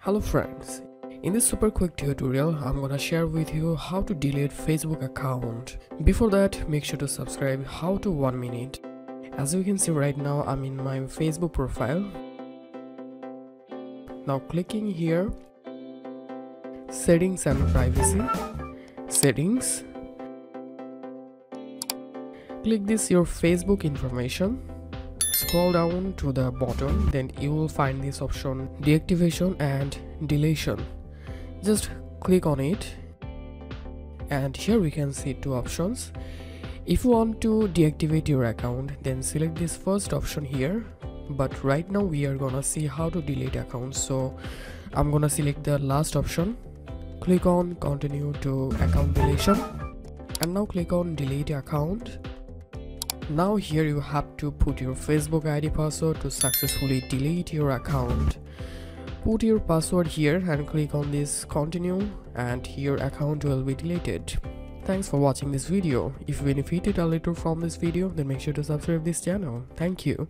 Hello friends, in this super quick tutorial I'm gonna share with you how to delete Facebook account. Before that, make sure to subscribe. How to 1 minute. As you can see right now, I'm in my Facebook profile. Now clicking here, settings and privacy, settings. Click this your Facebook information. Scroll down to the bottom, then you will find this option deactivation and deletion. Just click on it, and here we can see two options. If you want to deactivate your account, then select this first option here, but right now we are gonna see how to delete accounts, so I'm gonna select the last option. Click on continue to account deletion, and now click on delete account. Now here you have to put your Facebook ID password to successfully delete your account. Put your password here and click on this continue, and your account will be deleted. Thanks for watching this video. If you benefited a little from this video, then make sure to subscribe this channel. Thank you.